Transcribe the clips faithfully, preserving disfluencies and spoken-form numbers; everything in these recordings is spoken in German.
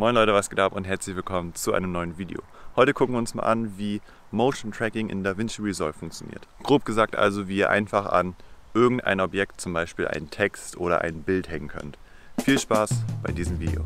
Moin Leute, was geht ab und herzlich willkommen zu einem neuen Video. Heute gucken wir uns mal an, wie Motion Tracking in DaVinci Resolve funktioniert. Grob gesagt also, wie ihr einfach an irgendein Objekt, zum Beispiel einen Text oder ein Bild hängen könnt. Viel Spaß bei diesem Video.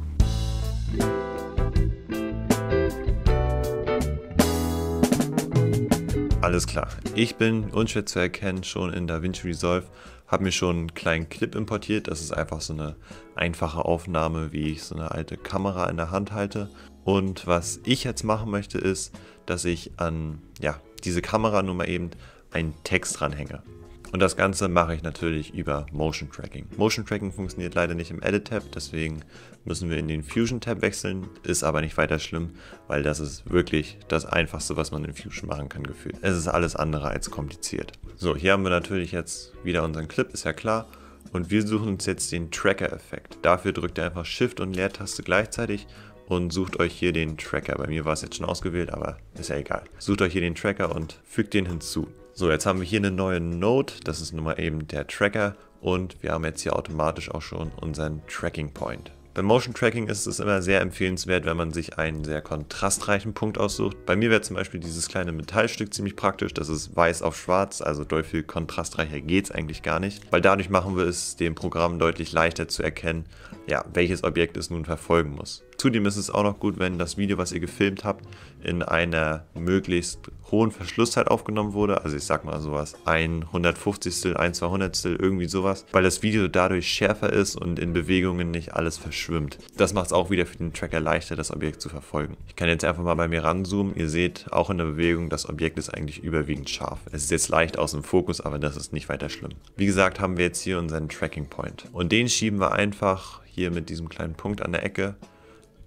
Alles klar, ich bin unschwer zu erkennen schon in DaVinci Resolve, habe mir schon einen kleinen Clip importiert. Das ist einfach so eine einfache Aufnahme, wie ich so eine alte Kamera in der Hand halte. Und was ich jetzt machen möchte ist, dass ich an ja, diese Kamera nun mal eben einen Text dranhänge. Und das Ganze mache ich natürlich über Motion Tracking. Motion Tracking funktioniert leider nicht im Edit-Tab, deswegen müssen wir in den Fusion-Tab wechseln. Ist aber nicht weiter schlimm, weil das ist wirklich das Einfachste, was man in Fusion machen kann, gefühlt. Es ist alles andere als kompliziert. So, hier haben wir natürlich jetzt wieder unseren Clip, ist ja klar. Und wir suchen uns jetzt den Tracker-Effekt. Dafür drückt ihr einfach Shift und Leertaste gleichzeitig und sucht euch hier den Tracker. Bei mir war es jetzt schon ausgewählt, aber ist ja egal. Sucht euch hier den Tracker und fügt den hinzu. So, jetzt haben wir hier eine neue Node, das ist nun mal eben der Tracker und wir haben jetzt hier automatisch auch schon unseren Tracking Point. Beim Motion Tracking ist es immer sehr empfehlenswert, wenn man sich einen sehr kontrastreichen Punkt aussucht. Bei mir wäre zum Beispiel dieses kleine Metallstück ziemlich praktisch, das ist weiß auf schwarz, also doll viel kontrastreicher geht es eigentlich gar nicht, weil dadurch machen wir es dem Programm deutlich leichter zu erkennen, ja, welches Objekt es nun verfolgen muss. Zudem ist es auch noch gut, wenn das Video, was ihr gefilmt habt, in einer möglichst hohen Verschlusszeit aufgenommen wurde. Also ich sag mal sowas, ein hundertfünfzigstel, ein zweihundertstel, irgendwie sowas. Weil das Video dadurch schärfer ist und in Bewegungen nicht alles verschwimmt. Das macht es auch wieder für den Tracker leichter, das Objekt zu verfolgen. Ich kann jetzt einfach mal bei mir ranzoomen. Ihr seht, auch in der Bewegung, das Objekt ist eigentlich überwiegend scharf. Es ist jetzt leicht aus dem Fokus, aber das ist nicht weiter schlimm. Wie gesagt, haben wir jetzt hier unseren Tracking Point. Und den schieben wir einfach hier mit diesem kleinen Punkt an der Ecke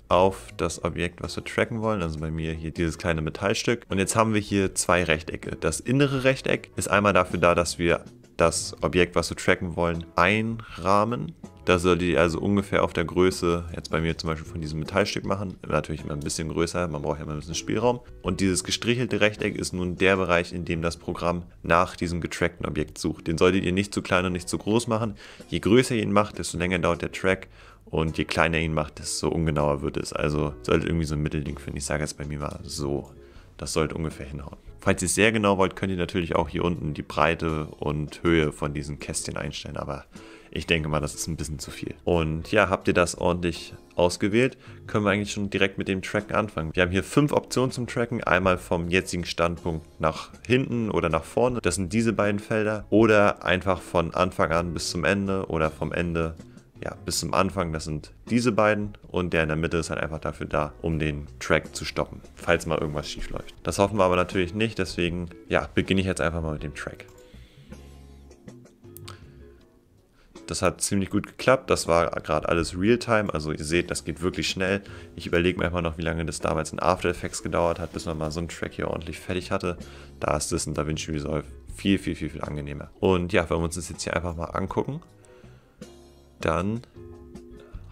auf das Objekt, was wir tracken wollen, also bei mir hier dieses kleine Metallstück. Und jetzt haben wir hier zwei Rechtecke. Das innere Rechteck ist einmal dafür da, dass wir das Objekt, was wir tracken wollen, einrahmen. Das sollte ihr also ungefähr auf der Größe, jetzt bei mir zum Beispiel von diesem Metallstück machen, natürlich immer ein bisschen größer, man braucht ja immer ein bisschen Spielraum. Und dieses gestrichelte Rechteck ist nun der Bereich, in dem das Programm nach diesem getrackten Objekt sucht. Den solltet ihr nicht zu klein und nicht zu groß machen. Je größer ihr ihn macht, desto länger dauert der Track und je kleiner ihr ihn macht, desto ungenauer wird es. Also solltet irgendwie so ein Mittelding finden. Ich sage jetzt bei mir mal so. Das sollte ungefähr hinhauen. Falls ihr es sehr genau wollt, könnt ihr natürlich auch hier unten die Breite und Höhe von diesen Kästchen einstellen, aber ich denke mal, das ist ein bisschen zu viel. Und ja, habt ihr das ordentlich ausgewählt, können wir eigentlich schon direkt mit dem Tracken anfangen. Wir haben hier fünf Optionen zum Tracken, einmal vom jetzigen Standpunkt nach hinten oder nach vorne, das sind diese beiden Felder, oder einfach von Anfang an bis zum Ende oder vom Ende ja, bis zum Anfang, das sind diese beiden und der in der Mitte ist halt einfach dafür da, um den Track zu stoppen, falls mal irgendwas schief läuft. Das hoffen wir aber natürlich nicht, deswegen ja, beginne ich jetzt einfach mal mit dem Track. Das hat ziemlich gut geklappt, das war gerade alles Realtime, also ihr seht, das geht wirklich schnell. Ich überlege mir einfach noch, wie lange das damals in After Effects gedauert hat, bis man mal so einen Track hier ordentlich fertig hatte. Da ist das in DaVinci Resolve viel, viel, viel, viel angenehmer. Und ja, wenn wir uns das jetzt hier einfach mal angucken, dann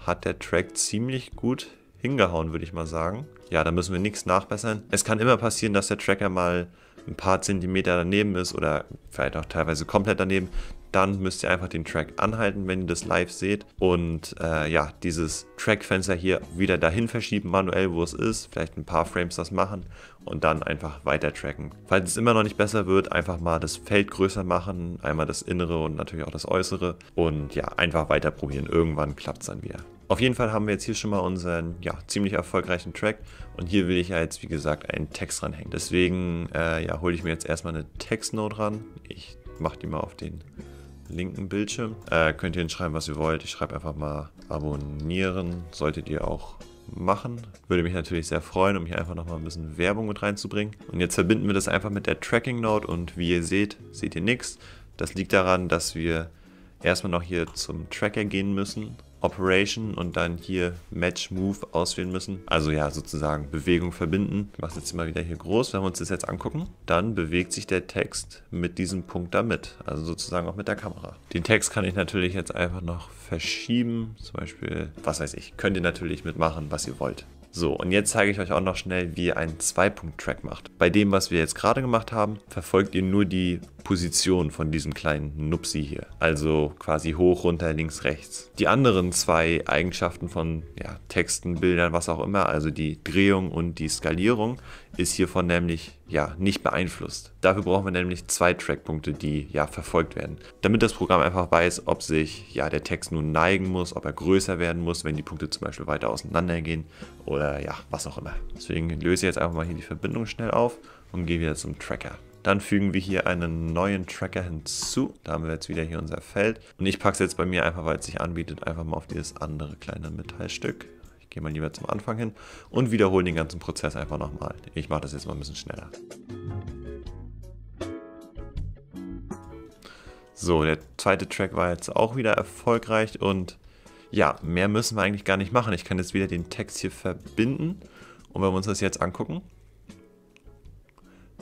hat der Track ziemlich gut hingehauen, würde ich mal sagen. Ja, da müssen wir nichts nachbessern. Es kann immer passieren, dass der Tracker mal ein paar Zentimeter daneben ist oder vielleicht auch teilweise komplett daneben. Dann müsst ihr einfach den Track anhalten, wenn ihr das live seht. Und äh, ja, dieses Track-Fenster hier wieder dahin verschieben, manuell, wo es ist. Vielleicht ein paar Frames das machen und dann einfach weiter tracken. Falls es immer noch nicht besser wird, einfach mal das Feld größer machen. Einmal das Innere und natürlich auch das Äußere. Und ja, einfach weiter probieren. Irgendwann klappt es dann wieder. Auf jeden Fall haben wir jetzt hier schon mal unseren ja, ziemlich erfolgreichen Track. Und hier will ich ja jetzt, wie gesagt, einen Text ranhängen. Deswegen äh, ja, hole ich mir jetzt erstmal eine Text-Note ran. Ich mache die mal auf den linken Bildschirm. Äh, könnt ihr hinschreiben, was ihr wollt. Ich schreibe einfach mal abonnieren. Solltet ihr auch machen. Würde mich natürlich sehr freuen, um hier einfach nochmal ein bisschen Werbung mit reinzubringen. Und jetzt verbinden wir das einfach mit der Tracking Note und wie ihr seht, seht ihr nichts. Das liegt daran, dass wir erstmal noch hier zum Tracker gehen müssen. Operation und dann hier Match Move auswählen müssen. Also ja, sozusagen Bewegung verbinden. Ich mache es jetzt mal wieder hier groß, wenn wir uns das jetzt angucken. Dann bewegt sich der Text mit diesem Punkt damit, also sozusagen auch mit der Kamera. Den Text kann ich natürlich jetzt einfach noch verschieben, zum Beispiel, was weiß ich, könnt ihr natürlich mitmachen, was ihr wollt. So, und jetzt zeige ich euch auch noch schnell, wie ihr einen Zwei-Punkt-Track macht. Bei dem, was wir jetzt gerade gemacht haben, verfolgt ihr nur die Position von diesem kleinen Nupsi hier. Also quasi hoch, runter, links, rechts. Die anderen zwei Eigenschaften von ja, Texten, Bildern, was auch immer, also die Drehung und die Skalierung, ist hiervon nämlich ja, nicht beeinflusst. Dafür brauchen wir nämlich zwei Trackpunkte, die ja, verfolgt werden, damit das Programm einfach weiß, ob sich ja, der Text nun neigen muss, ob er größer werden muss, wenn die Punkte zum Beispiel weiter auseinander gehen oder ja, was auch immer. Deswegen löse ich jetzt einfach mal hier die Verbindung schnell auf und gehe wieder zum Tracker. Dann fügen wir hier einen neuen Tracker hinzu. Da haben wir jetzt wieder hier unser Feld. Und ich packe es jetzt bei mir einfach, weil es sich anbietet, einfach mal auf dieses andere kleine Metallstück. Ich gehe mal lieber zum Anfang hin und wiederhole den ganzen Prozess einfach nochmal. Ich mache das jetzt mal ein bisschen schneller. So, der zweite Track war jetzt auch wieder erfolgreich und ja, mehr müssen wir eigentlich gar nicht machen. Ich kann jetzt wieder den Text hier verbinden und wenn wir uns das jetzt angucken,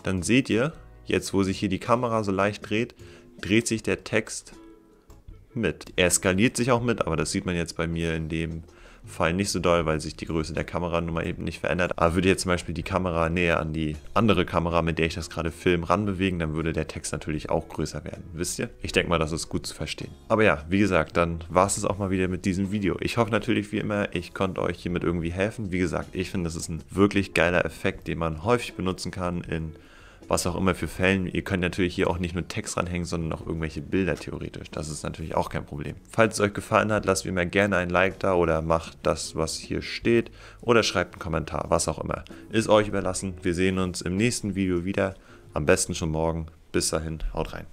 dann seht ihr, jetzt wo sich hier die Kamera so leicht dreht, dreht sich der Text mit. Er skaliert sich auch mit, aber das sieht man jetzt bei mir in dem Fall nicht so doll, weil sich die Größe der Kamera nun mal eben nicht verändert. Aber würde jetzt zum Beispiel die Kamera näher an die andere Kamera, mit der ich das gerade film, ranbewegen, dann würde der Text natürlich auch größer werden. Wisst ihr? Ich denke mal, das ist gut zu verstehen. Aber ja, wie gesagt, dann war es es auch mal wieder mit diesem Video. Ich hoffe natürlich wie immer, ich konnte euch hiermit irgendwie helfen. Wie gesagt, ich finde, das ist ein wirklich geiler Effekt, den man häufig benutzen kann in was auch immer für Fällen. Ihr könnt natürlich hier auch nicht nur Text ranhängen, sondern auch irgendwelche Bilder theoretisch. Das ist natürlich auch kein Problem. Falls es euch gefallen hat, lasst wie immer gerne ein Like da oder macht das, was hier steht. Oder schreibt einen Kommentar, was auch immer. Ist euch überlassen. Wir sehen uns im nächsten Video wieder. Am besten schon morgen. Bis dahin, haut rein.